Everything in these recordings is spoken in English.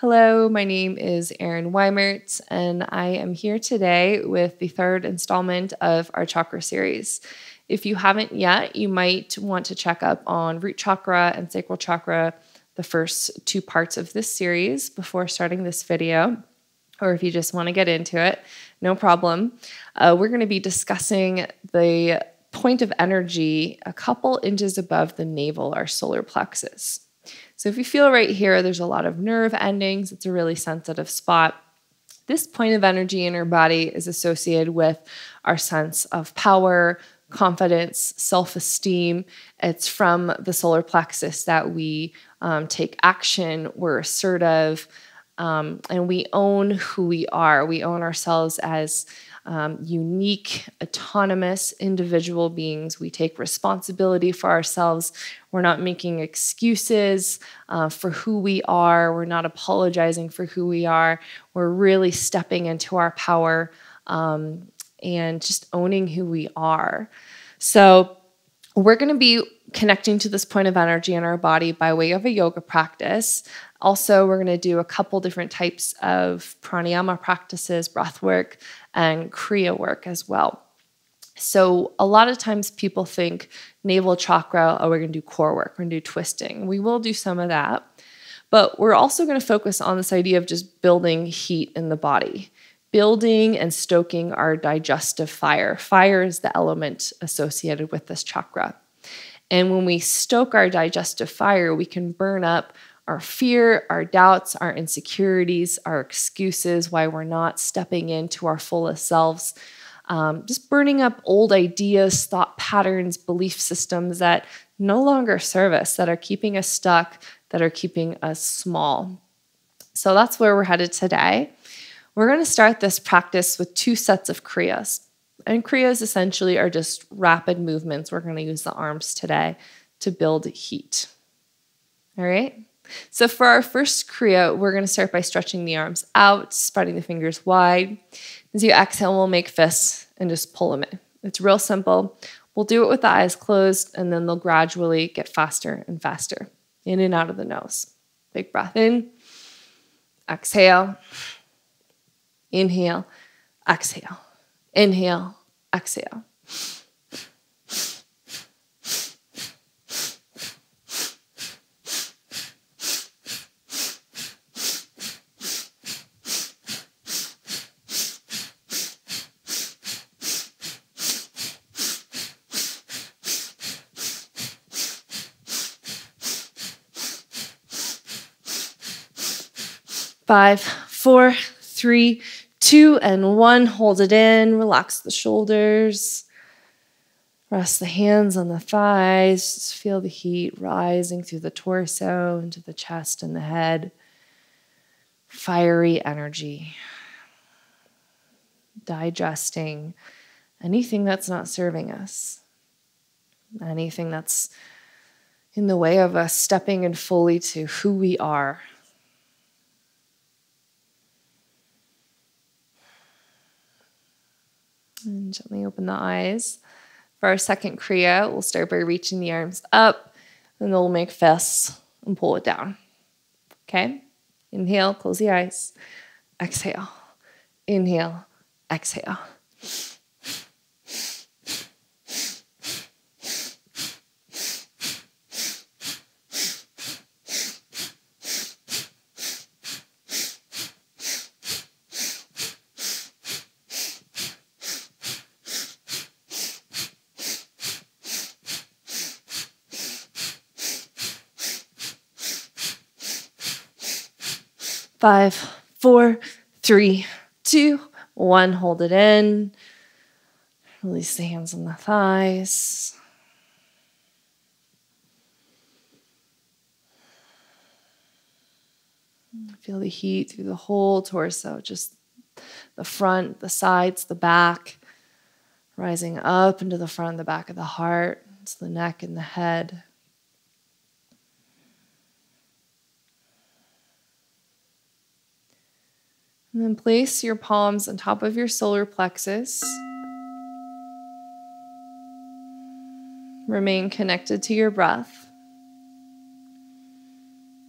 Hello, my name is Erin Wimert, and I am here today with the third installment of our chakra series. If you haven't yet, you might want to check up on root chakra and sacral chakra, the first two parts of this series, before starting this video. Or if you just want to get into it, no problem. We're going to be discussing the point of energy a couple inches above the navel, our solar plexus. So if you feel right here, there's a lot of nerve endings. It's a really sensitive spot. This point of energy in our body is associated with our sense of power, confidence, self-esteem. It's from the solar plexus that we take action, we're assertive, and we own who we are. We own ourselves as unique, autonomous individual beings. We take responsibility for ourselves. We're not making excuses for who we are. We're not apologizing for who we are. We're really stepping into our power and just owning who we are. So we're going to be connecting to this point of energy in our body by way of a yoga practice. Also, we're going to do a couple different types of pranayama practices, breath work, and kriya work as well. So a lot of times people think navel chakra, oh, we're going to do core work, we're going to do twisting. We will do some of that, but we're also going to focus on this idea of just building heat in the body, building and stoking our digestive fire. Fire is the element associated with this chakra. And when we stoke our digestive fire, we can burn up our fear, our doubts, our insecurities, our excuses, why we're not stepping into our fullest selves, just burning up old ideas, thought patterns, belief systems that no longer serve us, that are keeping us stuck, that are keeping us small. So that's where we're headed today. We're going to start this practice with two sets of kriyas. And kriyas essentially are just rapid movements. We're going to use the arms today to build heat. All right. So for our first kriya, we're going to start by stretching the arms out, spreading the fingers wide. As you exhale, we'll make fists and just pull them in. It's real simple. We'll do it with the eyes closed, and then they'll gradually get faster and faster, in and out of the nose. Big breath in, exhale, inhale, exhale. Inhale, exhale. Five, four, three, two and one, hold it in, relax the shoulders, rest the hands on the thighs, just feel the heat rising through the torso, into the chest and the head, fiery energy, digesting anything that's not serving us, anything that's in the way of us stepping in fully to who we are. And gently open the eyes. For our second kriya, we'll start by reaching the arms up, and then we'll make fists and pull it down. Okay? Inhale, close the eyes. Exhale. Inhale, exhale. Five, four, three, two, one. Hold it in. Release the hands on the thighs. Feel the heat through the whole torso, just the front, the sides, the back, rising up into the front and the back of the heart, to the neck and the head. And then place your palms on top of your solar plexus. Remain connected to your breath.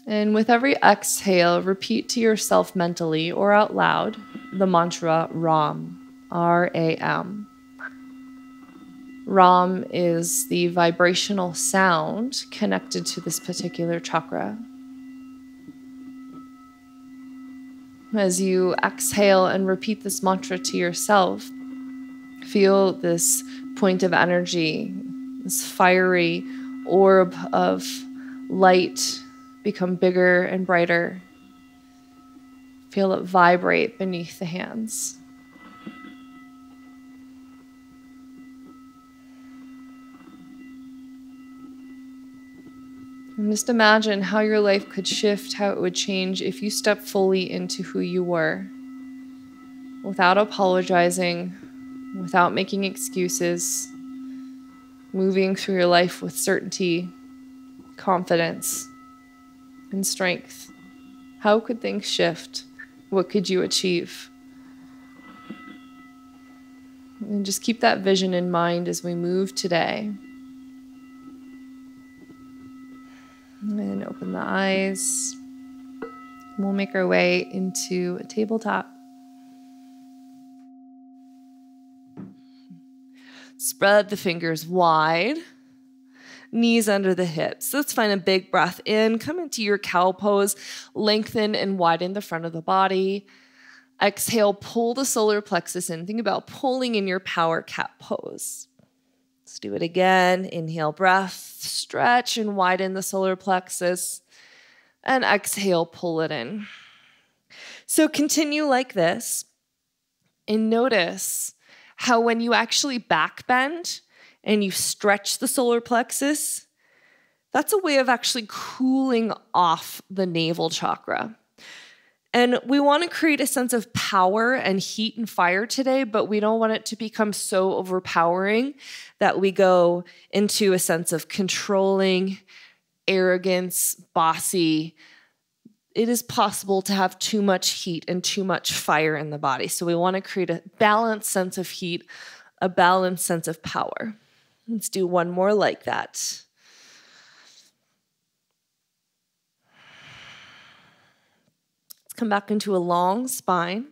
And with every exhale, repeat to yourself mentally or out loud the mantra Ram, R-A-M. Ram is the vibrational sound connected to this particular chakra. As you exhale and repeat this mantra to yourself, feel this point of energy, this fiery orb of light become bigger and brighter. Feel it vibrate beneath the hands. And just imagine how your life could shift, how it would change if you stepped fully into who you were, without apologizing, without making excuses, moving through your life with certainty, confidence, and strength. How could things shift? What could you achieve? And just keep that vision in mind as we move today. And open the eyes. We'll make our way into a tabletop. Spread the fingers wide. Knees under the hips. Let's find a big breath in. Come into your cow pose. Lengthen and widen the front of the body. Exhale, pull the solar plexus in. Think about pulling in your power cat pose. Let's do it again. Inhale, breath. Stretch and widen the solar plexus. And exhale, pull it in. So continue like this. And notice how when you actually backbend and you stretch the solar plexus, that's a way of actually cooling off the navel chakra. And we want to create a sense of power and heat and fire today, but we don't want it to become so overpowering that we go into a sense of controlling, arrogance, bossy. It is possible to have too much heat and too much fire in the body. So we want to create a balanced sense of heat, a balanced sense of power. Let's do one more like that. Let's come back into a long spine.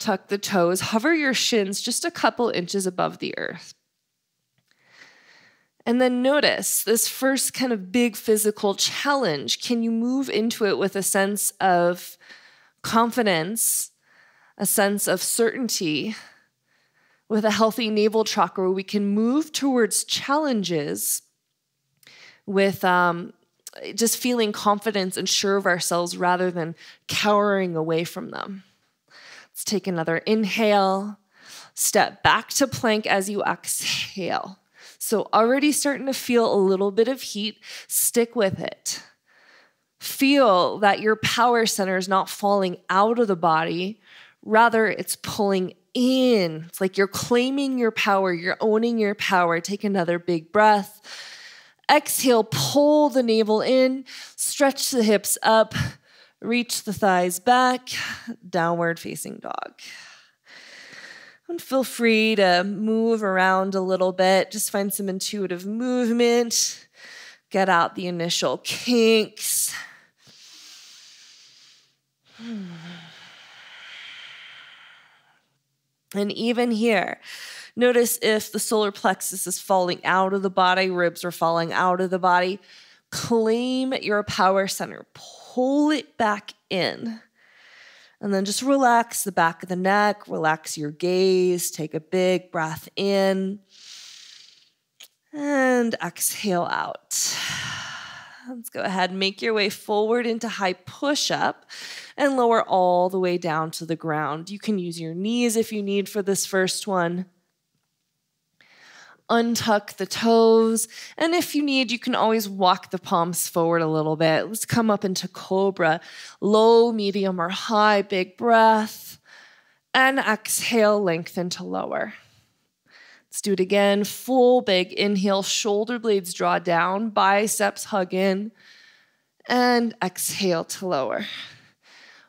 Tuck the toes. Hover your shins just a couple inches above the earth. And then notice this first kind of big physical challenge. Can you move into it with a sense of confidence, a sense of certainty? With a healthy navel chakra, we can move towards challenges with just feeling confidence and sure of ourselves rather than cowering away from them. Let's take another inhale. Step back to plank as you exhale. So already starting to feel a little bit of heat. Stick with it. Feel that your power center is not falling out of the body. Rather, it's pulling in. It's like you're claiming your power. You're owning your power. Take another big breath. Exhale, pull the navel in. Stretch the hips up. Reach the thighs back. Downward facing dog. And feel free to move around a little bit. Just find some intuitive movement. Get out the initial kinks. And even here, notice if the solar plexus is falling out of the body, ribs are falling out of the body, claim your power center, pull it back in. And then just relax the back of the neck, relax your gaze, take a big breath in, and exhale out. Let's go ahead and make your way forward into high push-up and lower all the way down to the ground. You can use your knees if you need for this first one. Untuck the toes. And if you need, you can always walk the palms forward a little bit. Let's come up into cobra. Low, medium, or high. Big breath. And exhale, lengthen to lower. Let's do it again. Full big inhale, shoulder blades draw down, biceps hug in, and exhale to lower.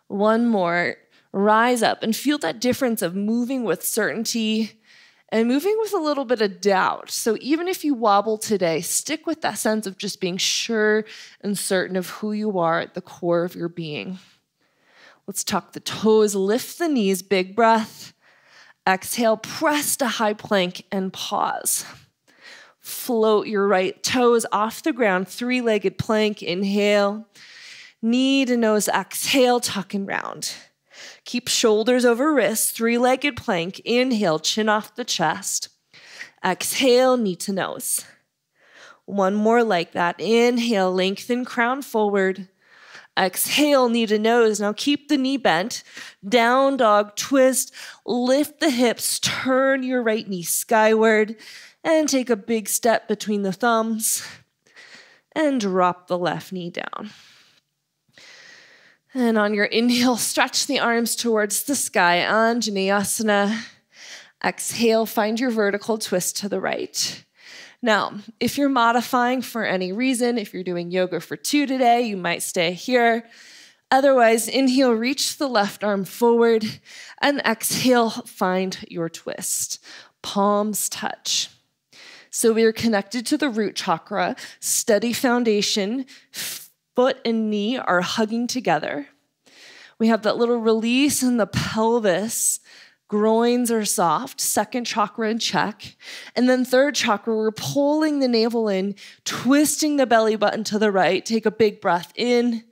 One more. Rise up and feel that difference of moving with certainty and moving with a little bit of doubt. So even if you wobble today, stick with that sense of just being sure and certain of who you are at the core of your being. Let's tuck the toes, lift the knees, big breath. Exhale, press to high plank and pause. Float your right toes off the ground, three-legged plank, inhale. Knee to nose, exhale, tuck and round. Keep shoulders over wrists, three-legged plank, inhale, chin off the chest. Exhale, knee to nose. One more like that. Inhale, lengthen crown forward. Exhale, knee to nose. Now keep the knee bent. Down dog, twist, lift the hips, turn your right knee skyward, and take a big step between the thumbs, and drop the left knee down. And on your inhale, stretch the arms towards the sky, Anjaneyasana. Exhale, find your vertical twist to the right. Now, if you're modifying for any reason, if you're doing yoga for two today, you might stay here. Otherwise, inhale, reach the left arm forward, and exhale, find your twist. Palms touch. So we are connected to the root chakra, steady foundation, foot and knee are hugging together. We have that little release in the pelvis. Groins are soft, second chakra in check. And then third chakra, we're pulling the navel in, twisting the belly button to the right. Take a big breath in,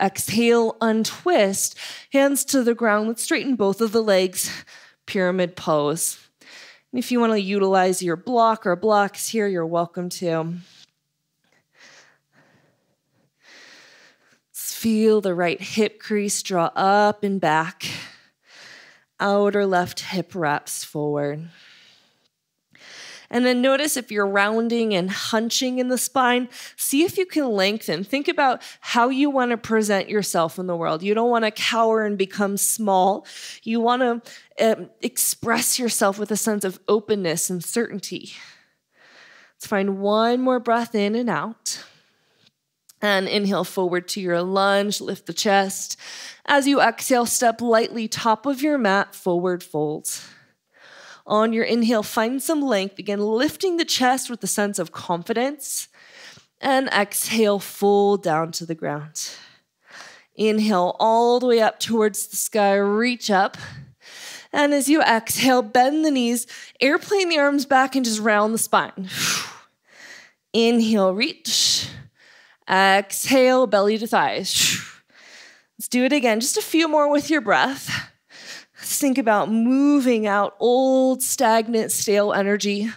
exhale, untwist. Hands to the ground, let's straighten both of the legs, pyramid pose. And if you want to utilize your block or blocks here, you're welcome to. Let's feel the right hip crease draw up and back. Outer left hip wraps forward. And then notice if you're rounding and hunching in the spine, see if you can lengthen. Think about how you want to present yourself in the world. You don't want to cower and become small. You want to express yourself with a sense of openness and certainty. Let's find one more breath in and out. And inhale forward to your lunge, lift the chest. As you exhale, step lightly top of your mat, forward fold. On your inhale, find some length. Again, lifting the chest with a sense of confidence. And exhale, fold down to the ground. Inhale all the way up towards the sky, reach up. And as you exhale, bend the knees, airplane the arms back and just round the spine. Inhale, reach. Exhale, belly to thighs. Let's do it again. Just a few more with your breath. Let's think about moving out old, stagnant, stale energy,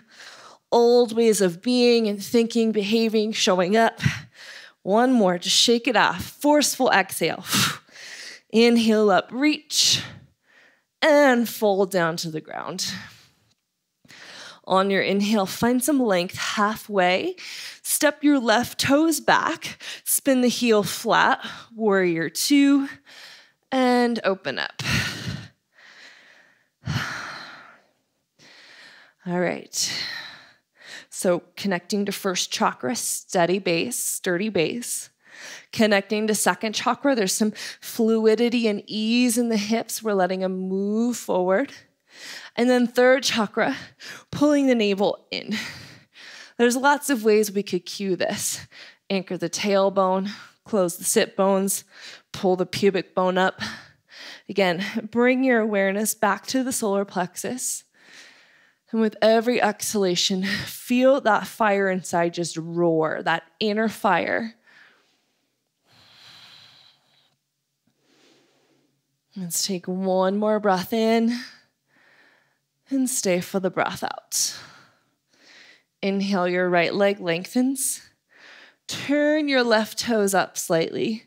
old ways of being and thinking, behaving, showing up. One more. Just shake it off. Forceful exhale. Inhale up, reach, and fold down to the ground. On your inhale, find some length halfway. Step your left toes back. Spin the heel flat, warrior two, and open up. All right. So connecting to first chakra, steady base, sturdy base. Connecting to second chakra, there's some fluidity and ease in the hips. We're letting them move forward. And then third chakra, pulling the navel in. There's lots of ways we could cue this. Anchor the tailbone, close the sit bones, pull the pubic bone up. Again, bring your awareness back to the solar plexus. And with every exhalation, feel that fire inside just roar, that inner fire. Let's take one more breath in. And stay for the breath out. Inhale, your right leg lengthens. Turn your left toes up slightly.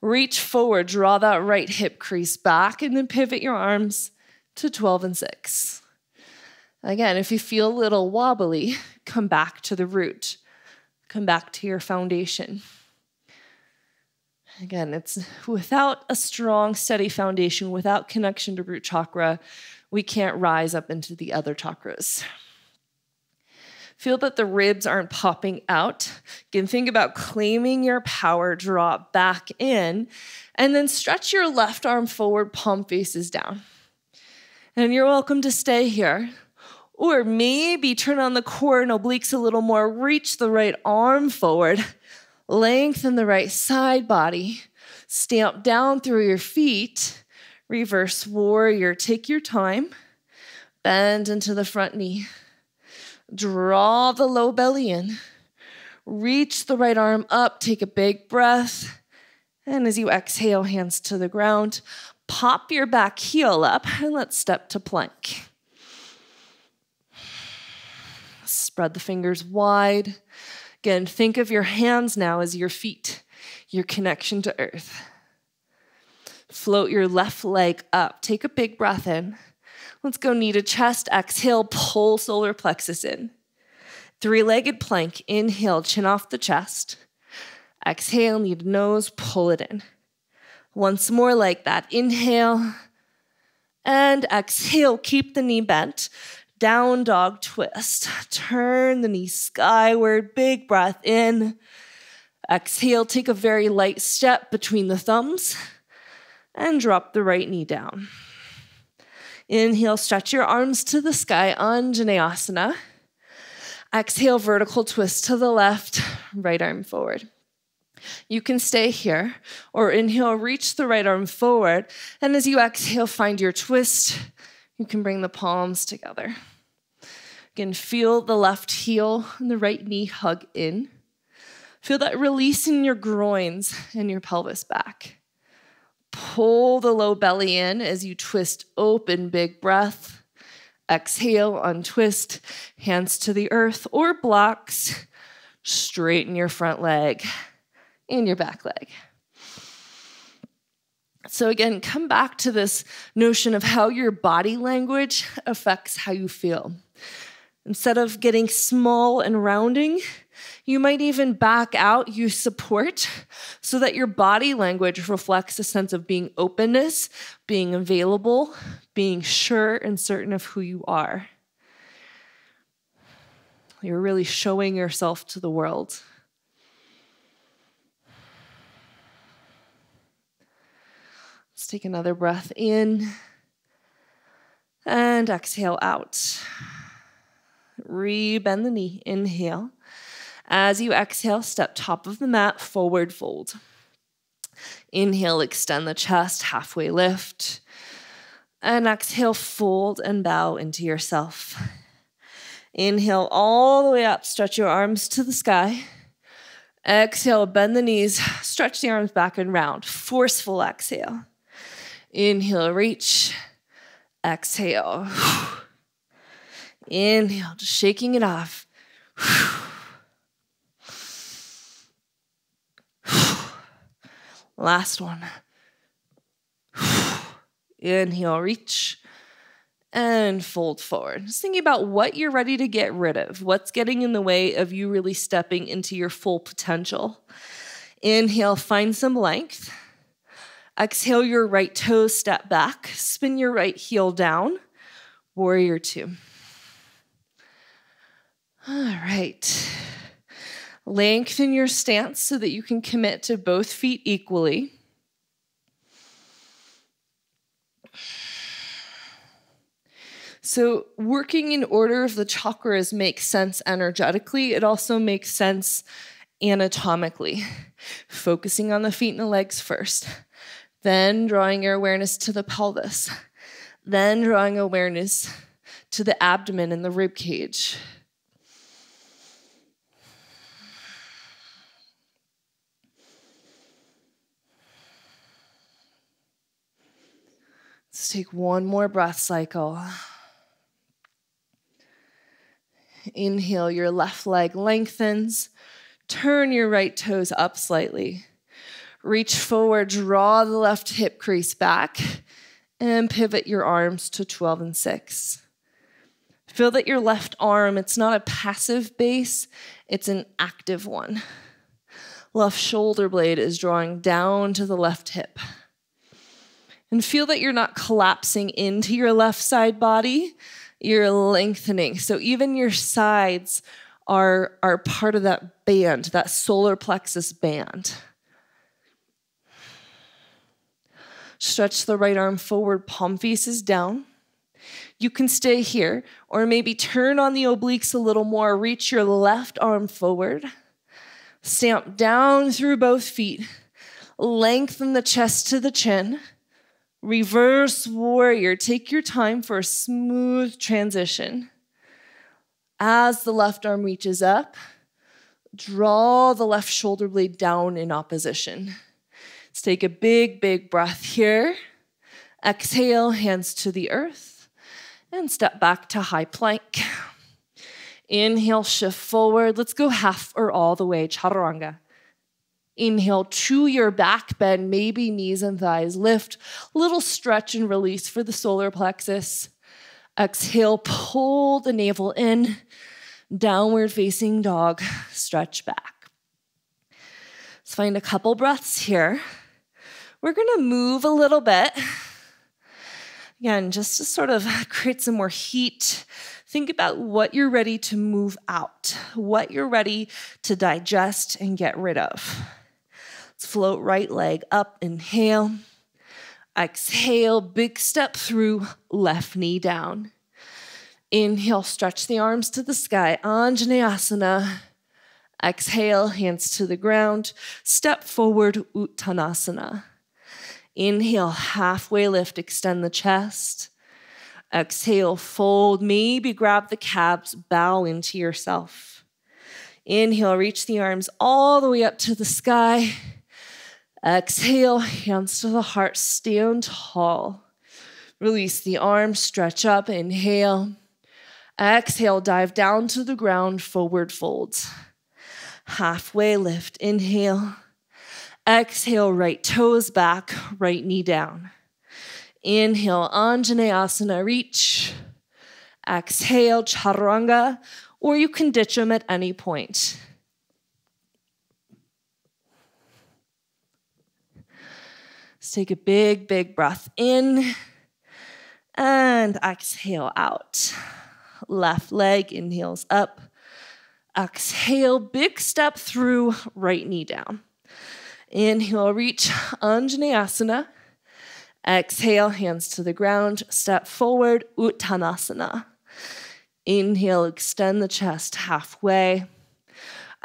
Reach forward, draw that right hip crease back, and then pivot your arms to 12 and 6. Again, if you feel a little wobbly, come back to the root. Come back to your foundation. Again, it's without a strong, steady foundation, without connection to root chakra, we can't rise up into the other chakras. Feel that the ribs aren't popping out. You can think about claiming your power, draw back in, and then stretch your left arm forward, palm faces down. And you're welcome to stay here, Or maybe turn on the core and obliques a little more, reach the right arm forward, lengthen the right side body, stamp down through your feet, reverse warrior, take your time, bend into the front knee, draw the low belly in, reach the right arm up, take a big breath, and as you exhale, hands to the ground, pop your back heel up, and let's step to plank. Spread the fingers wide. Again, think of your hands now as your feet, your connection to earth. Float your left leg up. Take a big breath in. Let's go knee to chest. Exhale, pull solar plexus in. Three-legged plank. Inhale, chin off the chest. Exhale, knee to nose, pull it in. Once more like that. Inhale and exhale. Keep the knee bent. Down dog twist. Turn the knee skyward. Big breath in. Exhale. Take a very light step between the thumbs and drop the right knee down. Inhale. Stretch your arms to the sky. Anjaneyasana. Exhale. Vertical twist to the left. Right arm forward. You can stay here or inhale. Reach the right arm forward. And as you exhale, find your twist. You can bring the palms together. Again, feel the left heel and the right knee hug in. Feel that release in your groins and your pelvis back. Pull the low belly in as you twist open, big breath. Exhale, untwist, hands to the earth or blocks. Straighten your front leg and your back leg. So again, come back to this notion of how your body language affects how you feel. Instead of getting small and rounding, you might even back out, use support, so that your body language reflects a sense of being openness, being available, being sure and certain of who you are. You're really showing yourself to the world. Let's take another breath in and exhale out. Re-bend the knee. Inhale. As you exhale, step top of the mat, forward fold. Inhale, extend the chest, halfway lift. And exhale, fold and bow into yourself. Inhale all the way up, stretch your arms to the sky. Exhale, bend the knees, stretch the arms back and round. Forceful exhale. Inhale, reach. Exhale. Inhale, just shaking it off. Last one. Inhale, reach. And fold forward. Just thinking about what you're ready to get rid of. What's getting in the way of you really stepping into your full potential. Inhale, find some length. Exhale, your right toe, step back. Spin your right heel down. Warrior two. All right. Lengthen your stance so that you can commit to both feet equally. So working in order of the chakras makes sense energetically. It also makes sense anatomically. Focusing on the feet and the legs first. Then drawing your awareness to the pelvis. Then drawing awareness to the abdomen and the rib cage. Let's take one more breath cycle. Inhale, your left leg lengthens. Turn your right toes up slightly. Reach forward, draw the left hip crease back, and pivot your arms to 12 and 6. Feel that your left arm, it's not a passive base, it's an active one. Left shoulder blade is drawing down to the left hip. And feel that you're not collapsing into your left side body, you're lengthening. So even your sides are part of that band, that solar plexus band. Stretch the right arm forward, palm faces down. You can stay here, or maybe turn on the obliques a little more, reach your left arm forward, stamp down through both feet, lengthen the chest to the chin, reverse warrior. Take your time for a smooth transition. As the left arm reaches up, draw the left shoulder blade down in opposition. Let's take a big, big breath here. Exhale, hands to the earth, and step back to high plank. Inhale, shift forward. Let's go half or all the way, chaturanga. Inhale, to your back bend, maybe knees and thighs lift. Little stretch and release for the solar plexus. Exhale, pull the navel in. Downward facing dog, stretch back. Let's find a couple breaths here. We're gonna move a little bit. Again, just to sort of create some more heat. Think about what you're ready to move out, what you're ready to digest and get rid of. Let's float right leg up, inhale. Exhale, big step through, left knee down. Inhale, stretch the arms to the sky, Anjaneyasana. Exhale, hands to the ground. Step forward, Uttanasana. Inhale, halfway lift, extend the chest. Exhale, fold, maybe grab the calves, bow into yourself. Inhale, reach the arms all the way up to the sky. Exhale, hands to the heart, stand tall. Release the arms, stretch up, inhale. Exhale, dive down to the ground, forward folds. Halfway lift, inhale. Exhale, right toes back, right knee down. Inhale, Anjaneyasana, reach. Exhale, chaturanga, or you can ditch them at any point. Let's take a big, big breath in and exhale out. Left leg inhales up. Exhale, big step through, right knee down. Inhale, reach, Anjaneyasana. Exhale, hands to the ground, step forward, Uttanasana. Inhale, extend the chest halfway.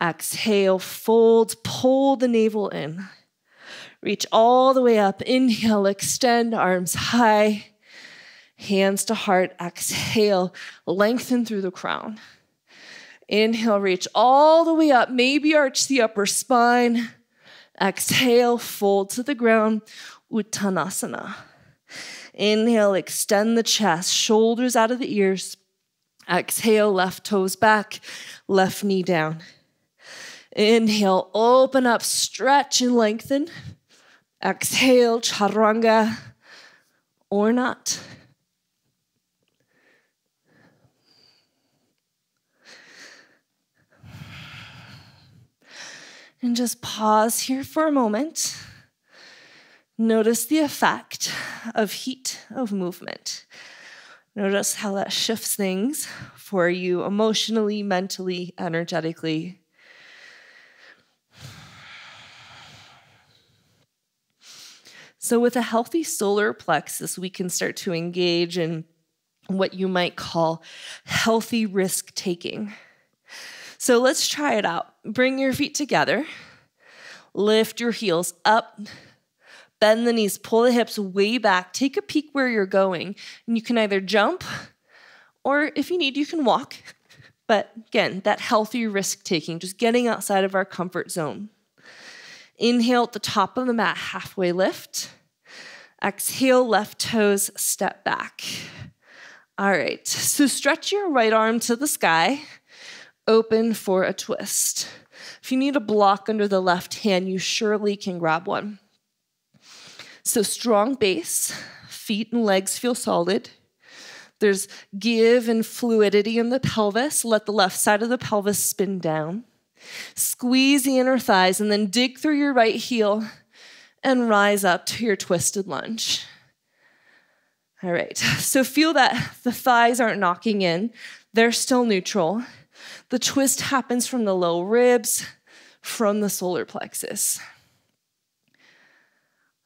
Exhale, fold, pull the navel in. Reach all the way up. Inhale, extend, arms high. Hands to heart, exhale, lengthen through the crown. Inhale, reach all the way up, maybe arch the upper spine. Exhale, fold to the ground, Uttanasana. Inhale, extend the chest, shoulders out of the ears. Exhale, left toes back, left knee down. Inhale, open up, stretch and lengthen. Exhale, chaturanga, or not. And just pause here for a moment. Notice the effect of heat, of movement. Notice how that shifts things for you emotionally, mentally, energetically. So with a healthy solar plexus, we can start to engage in what you might call healthy risk-taking. So let's try it out. Bring your feet together. Lift your heels up. Bend the knees, pull the hips way back. Take a peek where you're going. And you can either jump, or if you need, you can walk. But again, that healthy risk-taking, just getting outside of our comfort zone. Inhale at the top of the mat, halfway lift. Exhale, left toes, step back. All right, so stretch your right arm to the sky. Open for a twist. If you need a block under the left hand, you surely can grab one. So strong base, feet and legs feel solid. There's give and fluidity in the pelvis. Let the left side of the pelvis spin down. Squeeze the inner thighs and then dig through your right heel and rise up to your twisted lunge. All right, so feel that the thighs aren't knocking in. They're still neutral. The twist happens from the low ribs, from the solar plexus.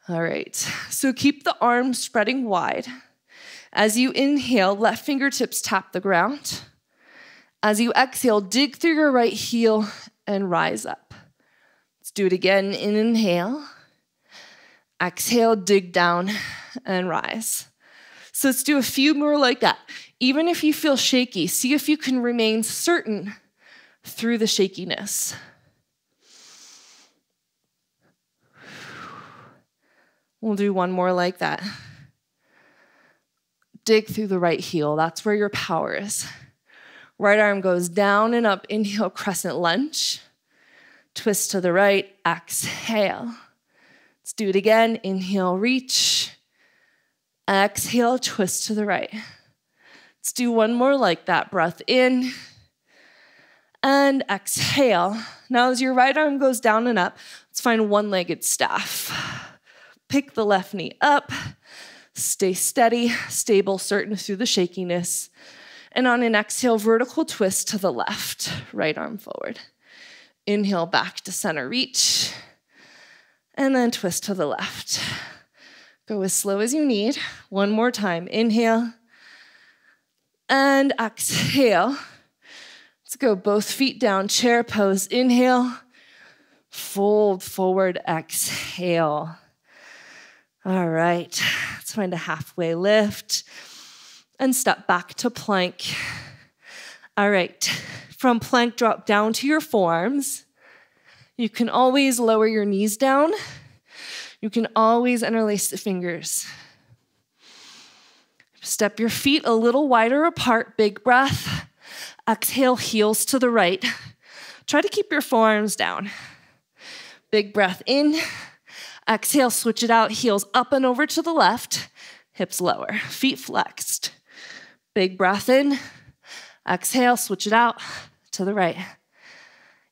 All right, so keep the arms spreading wide. As you inhale, left fingertips tap the ground. As you exhale, dig through your right heel and rise up. Let's do it again. Inhale. Exhale, dig down and rise. So let's do a few more like that. Even if you feel shaky, see if you can remain certain through the shakiness. We'll do one more like that. Dig through the right heel. That's where your power is. Right arm goes down and up. Inhale, crescent lunge. Twist to the right. Exhale. Let's do it again. Inhale, reach. Exhale, twist to the right. Let's do one more like that. Breath in and exhale. Now as your right arm goes down and up, let's find one-legged staff. Pick the left knee up. Stay steady, stable, certain through the shakiness. And on an exhale, vertical twist to the left, right arm forward. Inhale, back to center, reach. And then twist to the left. Go as slow as you need. One more time. Inhale. And exhale. Let's go both feet down, chair pose. Inhale. Fold forward, exhale. All right, let's find a halfway lift and step back to plank. All right, from plank, drop down to your forearms. You can always lower your knees down. You can always interlace the fingers. Step your feet a little wider apart, big breath. Exhale, heels to the right. Try to keep your forearms down. Big breath in. Exhale, switch it out, heels up and over to the left, hips lower, feet flexed. Big breath in, exhale, switch it out to the right.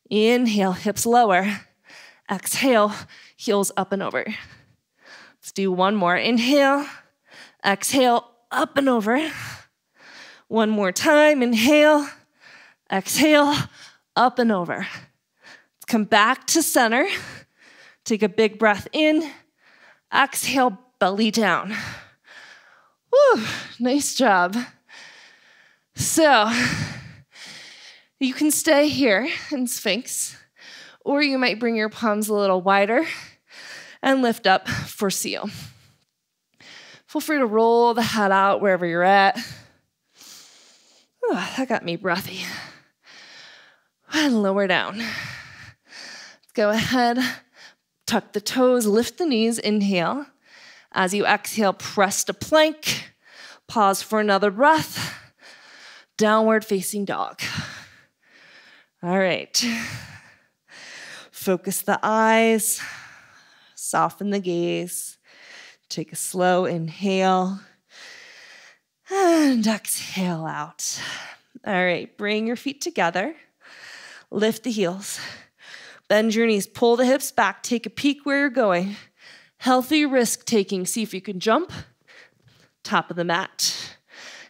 Inhale, hips lower, exhale, heels up and over. Let's do one more, inhale, exhale, up and over. One more time, inhale, exhale, up and over. Let's come back to center. Take a big breath in, exhale, belly down. Woo, nice job. So, you can stay here in Sphinx, or you might bring your palms a little wider and lift up for seal. Feel free to roll the head out wherever you're at. Ooh, that got me breathy. And lower down. Let's go ahead. Tuck the toes, lift the knees, inhale. As you exhale, press to plank. Pause for another breath. Downward facing dog. All right. Focus the eyes. Soften the gaze. Take a slow inhale. And exhale out. All right, bring your feet together. Lift the heels. Bend your knees, pull the hips back, take a peek where you're going. Healthy risk taking, see if you can jump. Top of the mat.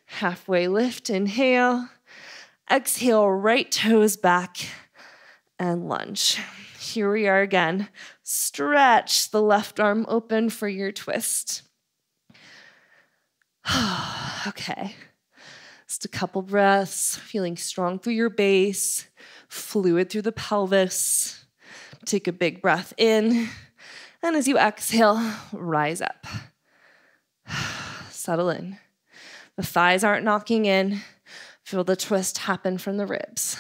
Halfway lift, inhale. Exhale, right toes back and lunge. Here we are again. Stretch the left arm open for your twist. Okay, just a couple breaths, feeling strong through your base, fluid through the pelvis. Take a big breath in, and as you exhale, rise up. Settle in. The thighs aren't knocking in. Feel the twist happen from the ribs.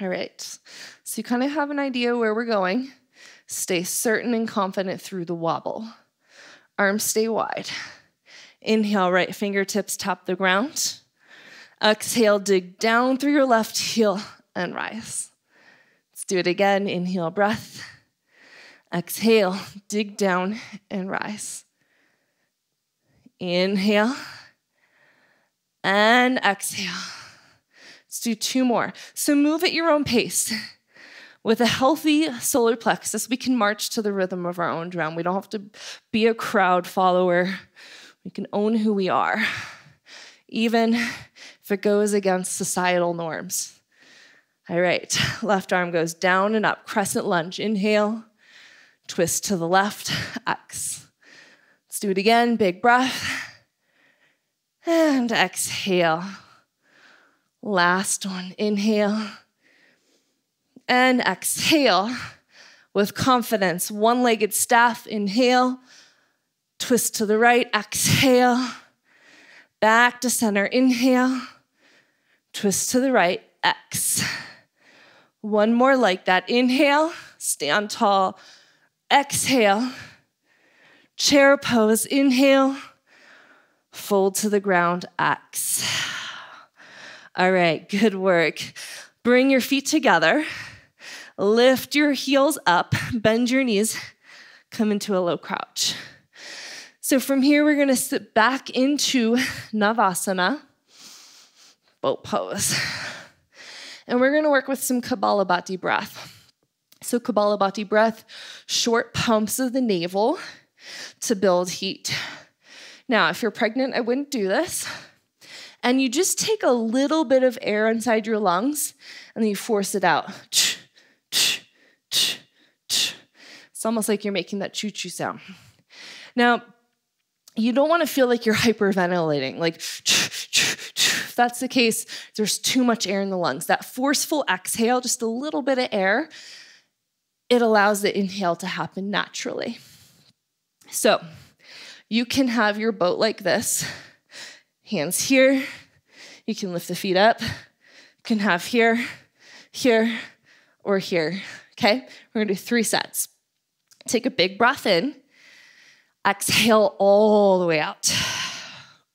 All right, so you kind of have an idea where we're going. Stay certain and confident through the wobble. Arms stay wide. Inhale, right fingertips tap the ground. Exhale, dig down through your left heel and rise. Let's do it again. Inhale, breath. Exhale, dig down and rise. Inhale and exhale. Let's do two more. So move at your own pace. With a healthy solar plexus, we can march to the rhythm of our own drum. We don't have to be a crowd follower. We can own who we are, even if it goes against societal norms. All right, left arm goes down and up, crescent lunge. Inhale, twist to the left, X. Let's do it again, big breath. And exhale. Last one, inhale. And exhale with confidence. One-legged staff, inhale. Twist to the right, exhale. Back to center, inhale. Twist to the right, X. One more like that. Inhale, stand tall. Exhale, chair pose. Inhale, fold to the ground, X. All right, good work. Bring your feet together. Lift your heels up. Bend your knees. Come into a low crouch. So from here, we're going to sit back into Navasana, boat pose. And we're going to work with some Kapalabhati breath. So Kapalabhati breath, short pumps of the navel to build heat. Now, if you're pregnant, I wouldn't do this. And you just take a little bit of air inside your lungs, and then you force it out. It's almost like you're making that choo-choo sound. Now, you don't want to feel like you're hyperventilating, like if that's the case, there's too much air in the lungs. That forceful exhale, just a little bit of air, it allows the inhale to happen naturally. So you can have your boat like this, hands here, you can lift the feet up, you can have here, here, or here, okay? We're gonna do 3 sets. Take a big breath in. Exhale all the way out.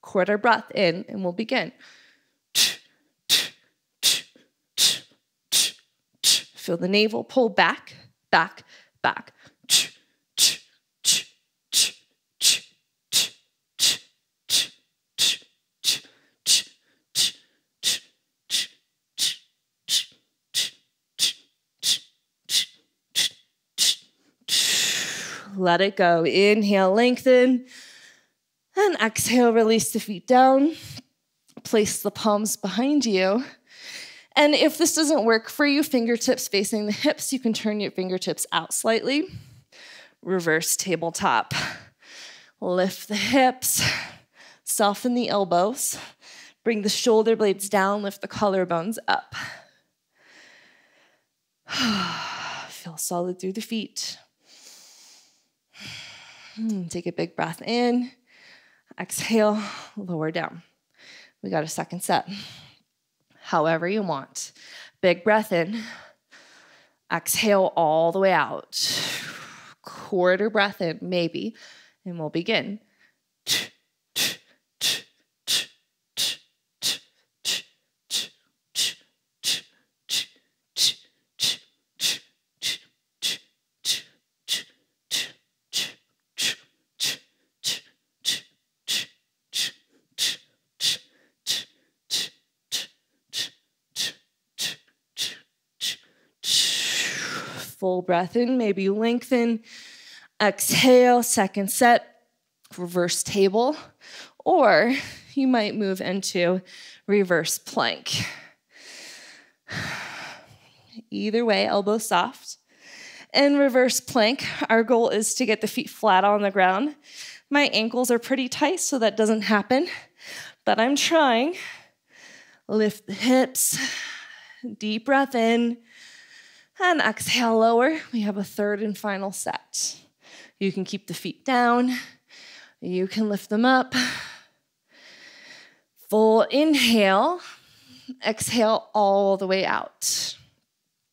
Quarter breath in, and we'll begin. Feel the navel pull back, back, back. Let it go. Inhale, lengthen. And exhale, release the feet down. Place the palms behind you. And if this doesn't work for you, fingertips facing the hips, you can turn your fingertips out slightly. Reverse tabletop. Lift the hips. Soften the elbows. Bring the shoulder blades down. Lift the collarbones up. Feel solid through the feet. Take a big breath in, exhale, lower down. We got a 2nd set, however you want. Big breath in, exhale all the way out. Quarter breath in, maybe, and we'll begin. Full breath in, maybe lengthen, exhale, 2nd set, reverse table, or you might move into reverse plank. Either way, elbow soft. In reverse plank, our goal is to get the feet flat on the ground. My ankles are pretty tight, so that doesn't happen, but I'm trying. Lift the hips, deep breath in, and exhale, lower. We have a 3rd and final set. You can keep the feet down. You can lift them up. Full inhale. Exhale all the way out.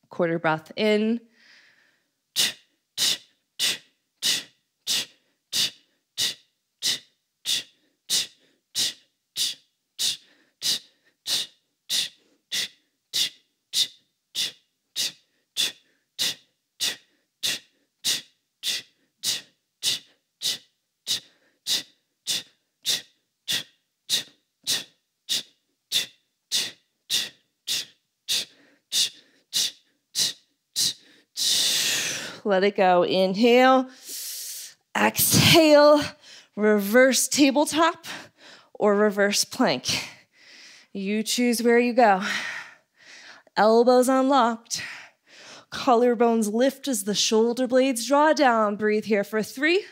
Quarter breath in. Let it go. Inhale, exhale, reverse tabletop or reverse plank. You choose where you go. Elbows unlocked, Collarbones lift as the shoulder blades draw down. Breathe here for 3.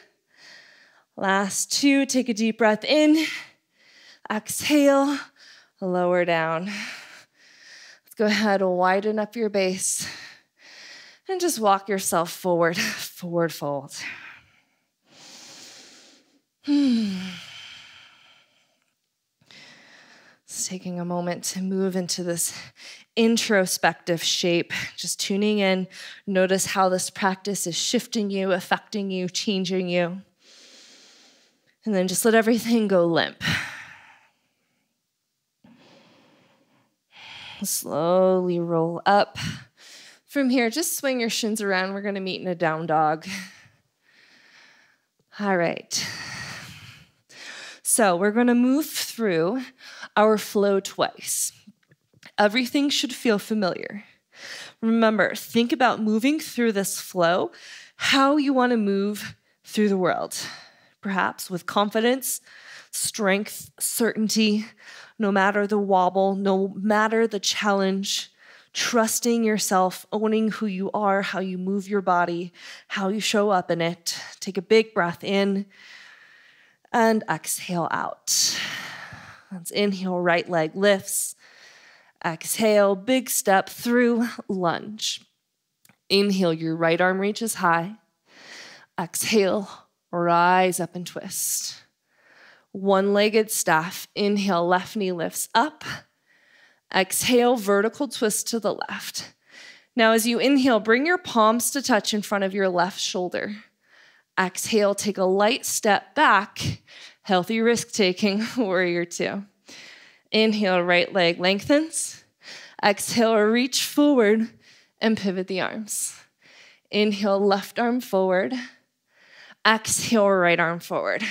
Last 2, take a deep breath in. Exhale, lower down. Let's go ahead, widen up your base. And just walk yourself forward, forward fold. Just taking a moment to move into this introspective shape, just tuning in. Notice how this practice is shifting you, affecting you, changing you. And then just let everything go limp. Slowly roll up. From here, just swing your shins around. We're going to meet in a down dog. All right. So we're going to move through our flow twice. Everything should feel familiar. Remember, think about moving through this flow, how you want to move through the world. Perhaps with confidence, strength, certainty, no matter the wobble, no matter the challenge, trusting yourself, owning who you are, how you move your body, how you show up in it. Take a big breath in and exhale out. Let's inhale, right leg lifts. Exhale, big step through, lunge. Inhale, your right arm reaches high. Exhale, rise up and twist. One-legged staff. Inhale, left knee lifts up. Exhale, vertical twist to the left. Now as you inhale, bring your palms to touch in front of your left shoulder. Exhale, take a light step back. Healthy risk-taking, warrior 2. Inhale, right leg lengthens. Exhale, reach forward and pivot the arms. Inhale, left arm forward. Exhale, right arm forward.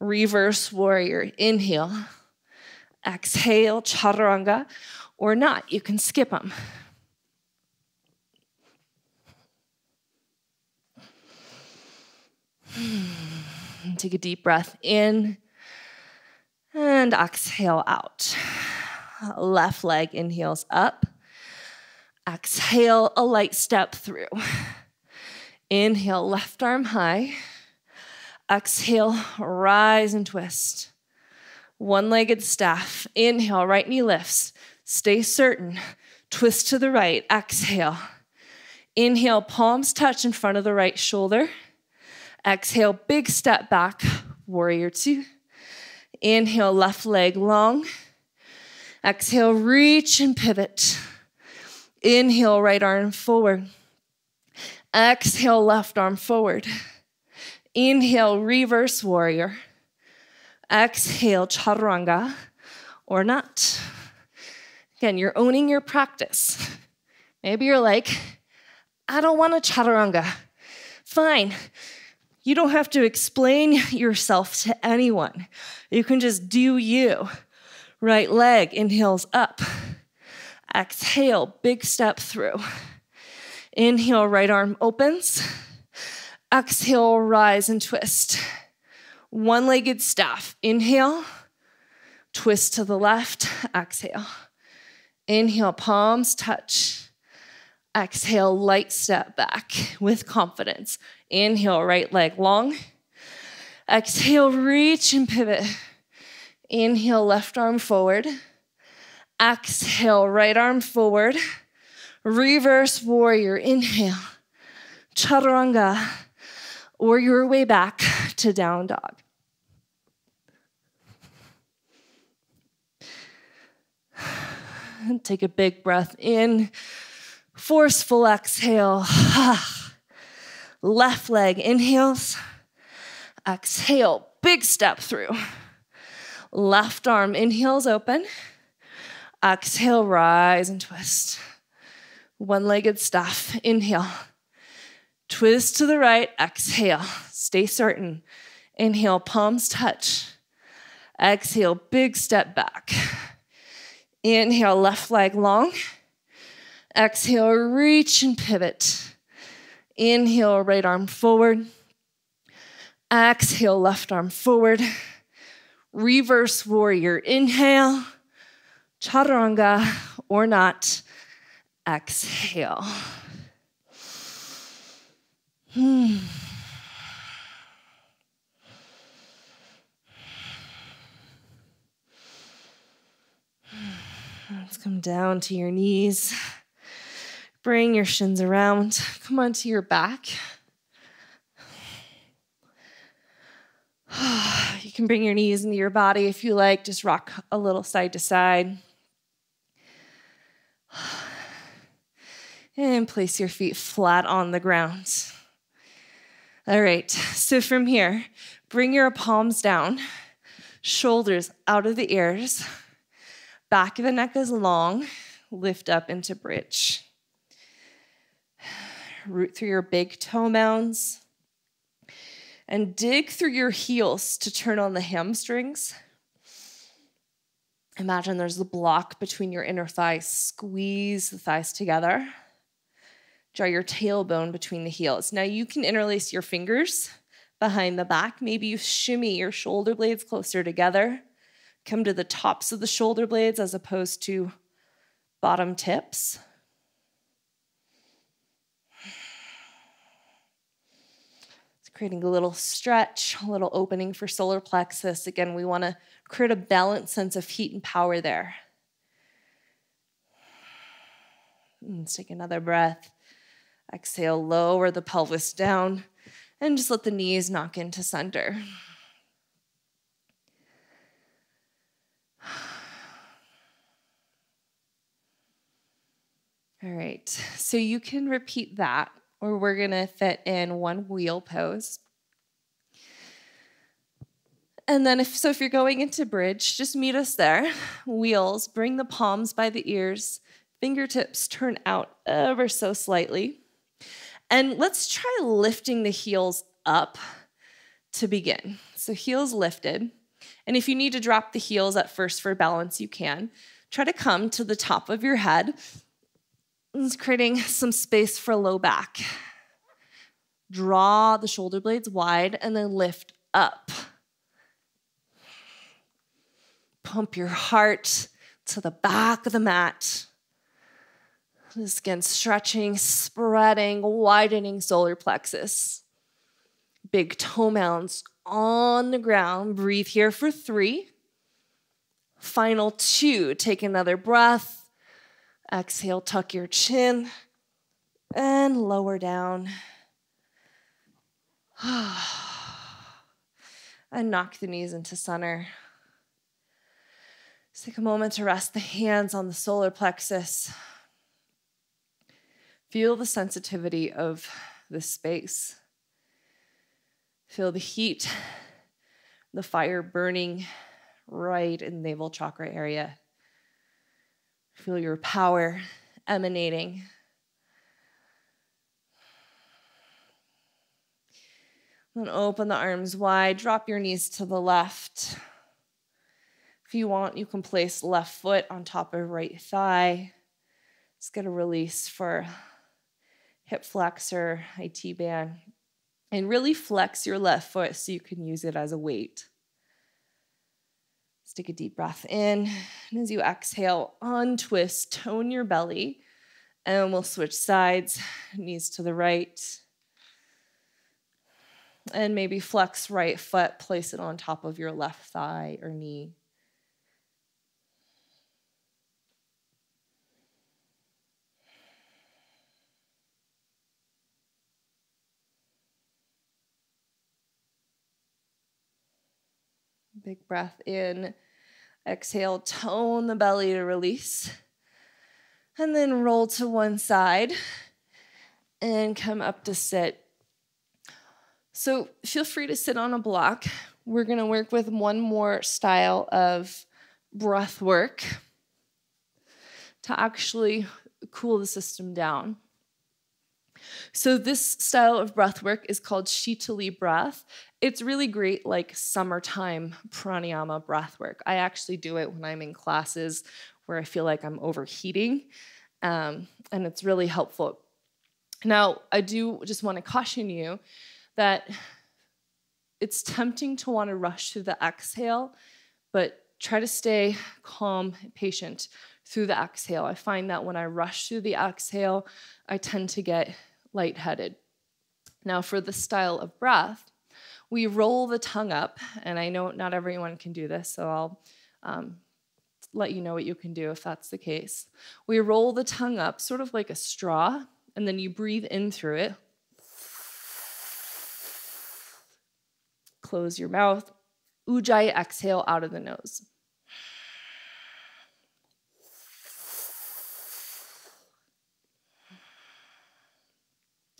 Reverse warrior, inhale. Exhale, chaturanga, or not. You can skip them. Take a deep breath in and exhale out. Left leg inhales up. Exhale, a light step through. Inhale, left arm high. Exhale, rise and twist. One-legged staff. Inhale, right knee lifts. Stay certain. Twist to the right. Exhale. Inhale, palms touch in front of the right shoulder. Exhale, big step back. Warrior 2. Inhale, left leg long. Exhale, reach and pivot. Inhale, right arm forward. Exhale, left arm forward. Inhale, reverse warrior. Exhale, chaturanga, or not. Again, you're owning your practice. Maybe you're like, I don't want a chaturanga. Fine. You don't have to explain yourself to anyone. You can just do you. Right leg inhales up. Exhale, big step through. Inhale, right arm opens. Exhale, rise and twist. One-legged staff. Inhale, twist to the left. Exhale. Inhale, palms touch. Exhale, light step back with confidence. Inhale, right leg long. Exhale, reach and pivot. Inhale, left arm forward. Exhale, right arm forward. Reverse warrior. Inhale, chaturanga, or your way back to down dog. And take a big breath in. Forceful exhale. Left leg inhales. Exhale, big step through. Left arm inhales open. Exhale, rise and twist. One-legged staff. Inhale. Twist to the right. Exhale. Stay certain. Inhale, palms touch. Exhale, big step back. Inhale, left leg long. Exhale, reach and pivot. Inhale, right arm forward. Exhale, left arm forward. Reverse warrior. Inhale, chaturanga, or not. Exhale. Let's come down to your knees. Bring your shins around. Come onto your back. You can bring your knees into your body if you like. Just rock a little side to side. And place your feet flat on the ground. All right, so from here, bring your palms down, shoulders out of the ears, back of the neck is long, lift up into bridge. Root through your big toe mounds and dig through your heels to turn on the hamstrings. Imagine there's a block between your inner thighs. Squeeze the thighs together. Draw your tailbone between the heels. Now you can interlace your fingers behind the back. Maybe you shimmy your shoulder blades closer together. Come to the tops of the shoulder blades as opposed to bottom tips. It's creating a little stretch, a little opening for solar plexus. Again, we want to create a balanced sense of heat and power there. Let's take another breath. Exhale, lower the pelvis down and just let the knees knock into center. All right, so you can repeat that, or we're gonna fit in one wheel pose. And then if you're going into bridge, just meet us there. Wheels, bring the palms by the ears, fingertips turn out ever so slightly. And let's try lifting the heels up to begin. So heels lifted. And if you need to drop the heels at first for balance, you can. Try to come to the top of your head. It's creating some space for low back. Draw the shoulder blades wide and then lift up. Pump your heart to the back of the mat. Just again, stretching, spreading, widening solar plexus. Big toe mounds on the ground. Breathe here for 3. Final 2. Take another breath. Exhale, tuck your chin and lower down. And knock the knees into center. Just take a moment to rest the hands on the solar plexus. Feel the sensitivity of this space. Feel the heat, the fire burning right in the navel chakra area. Feel your power emanating. Then open the arms wide, drop your knees to the left. If you want, you can place left foot on top of right thigh. Let's get a release for hip flexor, IT band, and really flex your left foot so you can use it as a weight. Let's take a deep breath in, and as you exhale, untwist, tone your belly, and we'll switch sides, knees to the right, and maybe flex right foot, place it on top of your left thigh or knee. Big breath in, exhale, tone the belly to release, and then roll to one side and come up to sit. So feel free to sit on a block. We're gonna work with one more style of breath work to actually cool the system down. So this style of breath work is called Sheetali breath. It's really great, like summertime pranayama breath work. I actually do it when I'm in classes where I feel like I'm overheating, and it's really helpful. Now, I do just want to caution you that it's tempting to want to rush through the exhale, but try to stay calm, patient through the exhale. I find that when I rush through the exhale, I tend to get lightheaded. Now for this style of breath, we roll the tongue up, and I know not everyone can do this, so I'll let you know what you can do if that's the case. We roll the tongue up sort of like a straw, and then you breathe in through it. Close your mouth. Ujjayi, exhale out of the nose.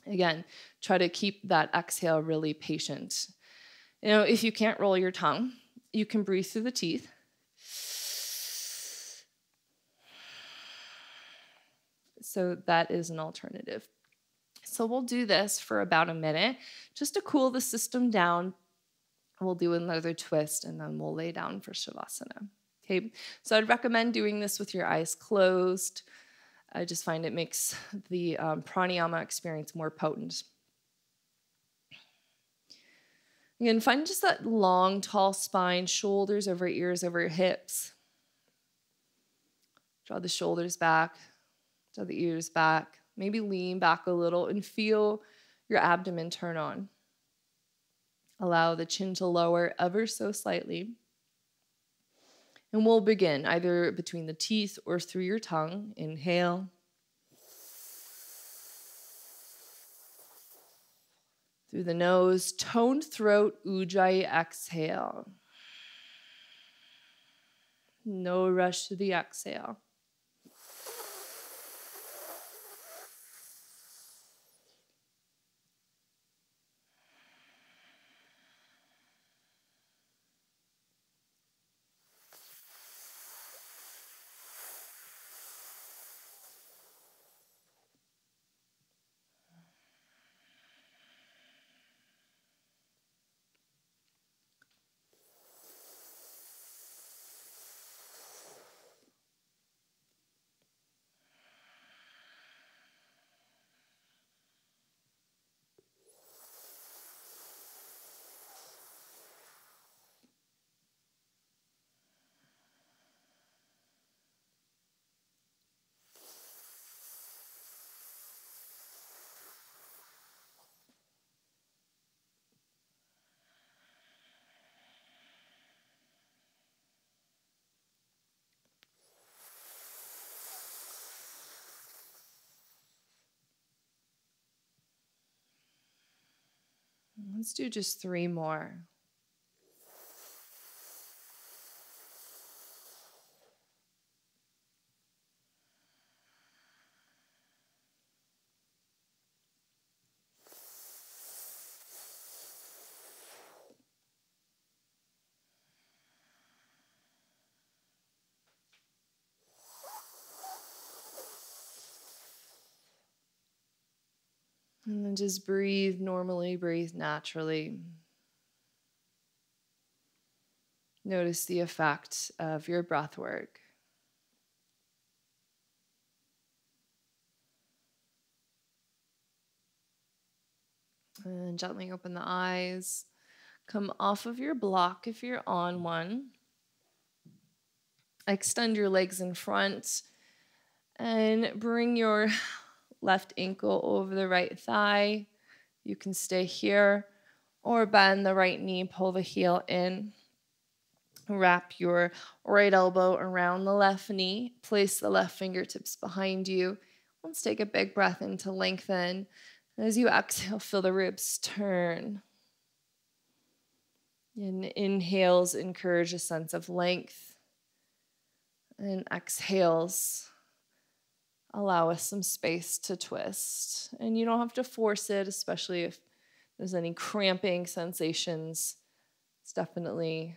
Again, try to keep that exhale really patient. You know, if you can't roll your tongue, you can breathe through the teeth. So that is an alternative. So we'll do this for about a minute just to cool the system down. We'll do another twist, and then we'll lay down for Shavasana. Okay, so I'd recommend doing this with your eyes closed. I just find it makes the pranayama experience more potent. Again, find just that long, tall spine, shoulders over ears, over hips. Draw the shoulders back, draw the ears back. Maybe lean back a little and feel your abdomen turn on. Allow the chin to lower ever so slightly. And we'll begin either between the teeth or through your tongue. Inhale. Through the nose, toned throat, Ujjayi, exhale. No rush to the exhale. Let's do just 3 more. And then just breathe normally, breathe naturally. Notice the effect of your breath work. And gently open the eyes. Come off of your block if you're on one. Extend your legs in front and bring your left ankle over the right thigh. You can stay here or bend the right knee, pull the heel in. Wrap your right elbow around the left knee. Place the left fingertips behind you. Let's take a big breath in to lengthen. As you exhale, feel the ribs turn. And inhales encourage a sense of length. And exhales, allow us some space to twist. And you don't have to force it, especially if there's any cramping sensations. It's definitely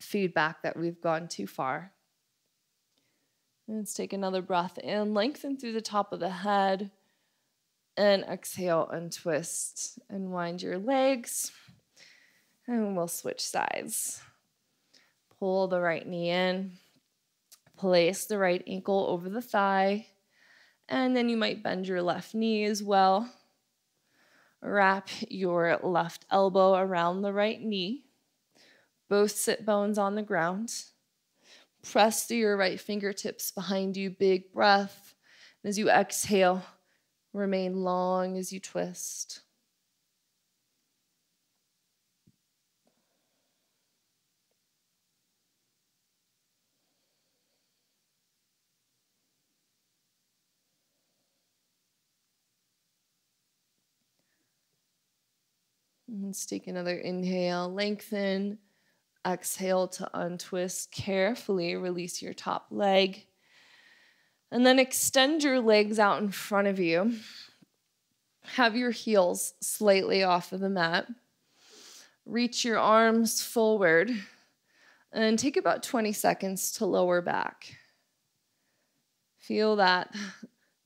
feedback that we've gone too far. And let's take another breath in, lengthen through the top of the head, and exhale and twist. And wind your legs, and we'll switch sides. Pull the right knee in. Place the right ankle over the thigh, and then you might bend your left knee as well. Wrap your left elbow around the right knee. Both sit bones on the ground. Press through your right fingertips behind you, big breath. As you exhale, remain long as you twist. Let's take another inhale, lengthen. Exhale to untwist. Carefully release your top leg. And then extend your legs out in front of you. Have your heels slightly off of the mat. Reach your arms forward. And take about 20 seconds to lower back. Feel that.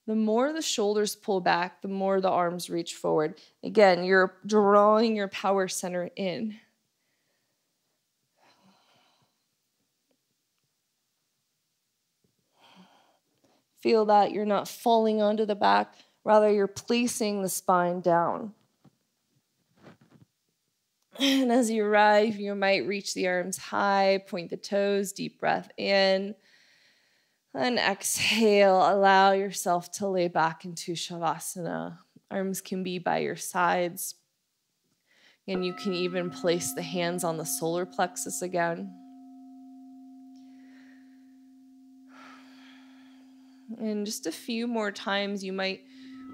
The more the shoulders pull back, the more the arms reach forward. Again, you're drawing your power center in. Feel that you're not falling onto the back, rather you're placing the spine down. And as you arrive, you might reach the arms high, point the toes, deep breath in. And exhale, allow yourself to lay back into Shavasana. Arms can be by your sides. And you can even place the hands on the solar plexus again. And just a few more times, you might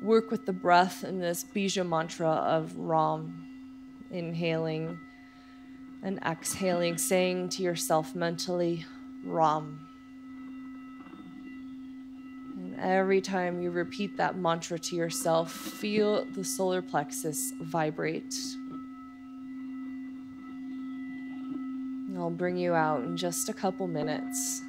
work with the breath in this bija mantra of Ram. Inhaling and exhaling, saying to yourself mentally, Ram. And every time you repeat that mantra to yourself, feel the solar plexus vibrate. And I'll bring you out in just a couple minutes.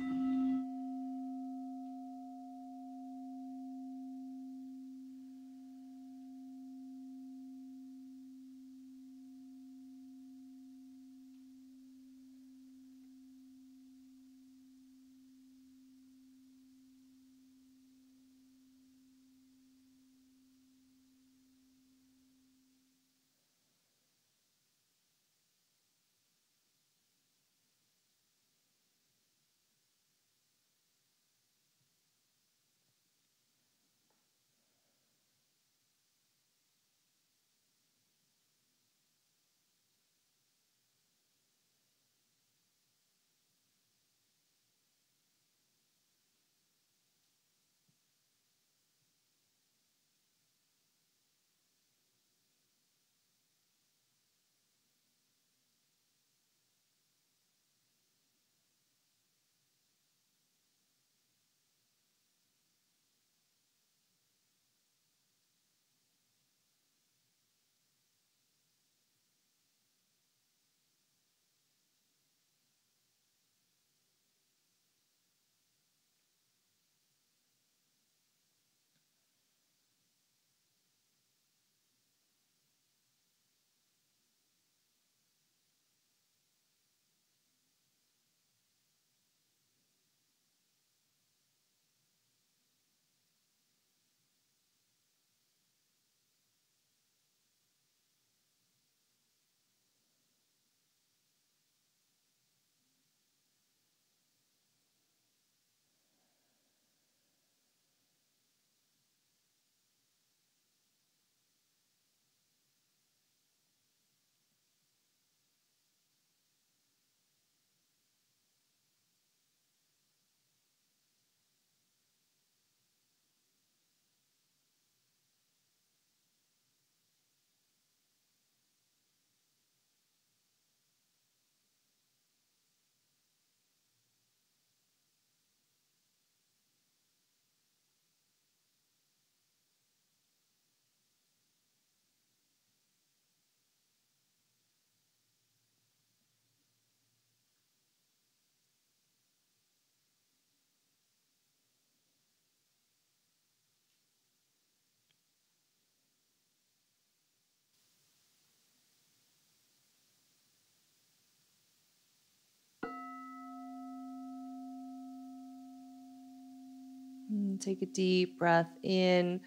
Take a deep breath in.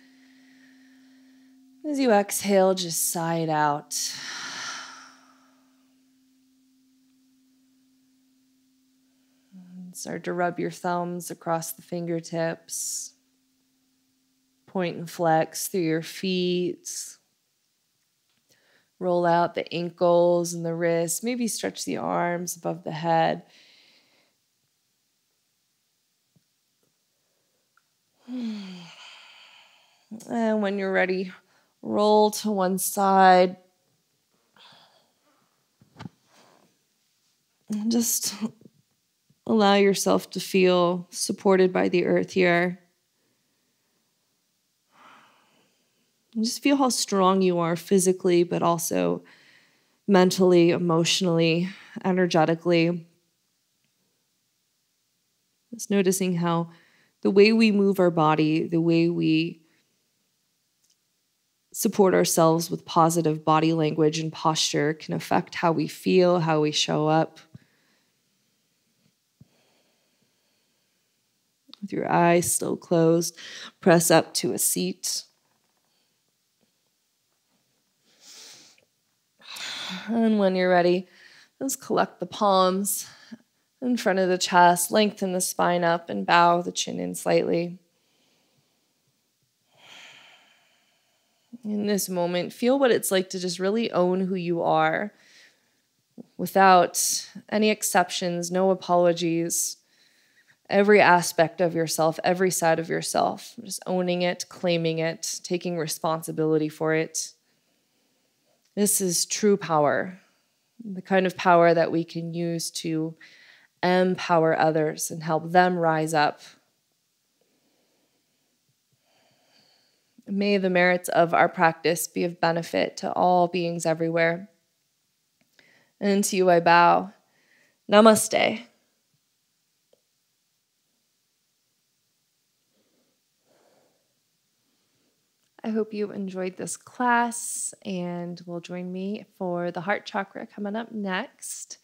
As you exhale, just sigh it out. And start to rub your thumbs across the fingertips. Point and flex through your feet. Roll out the ankles and the wrists. Maybe stretch the arms above the head. And when you're ready, roll to one side. Just allow yourself to feel supported by the earth here. And just feel how strong you are physically, but also mentally, emotionally, energetically. Just noticing how the way we move our body, the way we support ourselves with positive body language and posture can affect how we feel, how we show up. With your eyes still closed, press up to a seat. And when you're ready, just collect the palms in front of the chest, lengthen the spine up and bow the chin in slightly. In this moment, feel what it's like to just really own who you are without any exceptions, no apologies. Every aspect of yourself, every side of yourself, just owning it, claiming it, taking responsibility for it. This is true power, the kind of power that we can use to empower others and help them rise up. May the merits of our practice be of benefit to all beings everywhere. And to you I bow. Namaste. I hope you enjoyed this class and will join me for the heart chakra coming up next.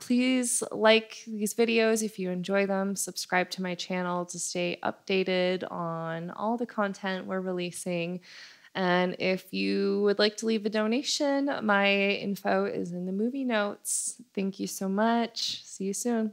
Please like these videos if you enjoy them. Subscribe to my channel to stay updated on all the content we're releasing. And if you would like to leave a donation, my info is in the movie notes. Thank you so much. See you soon.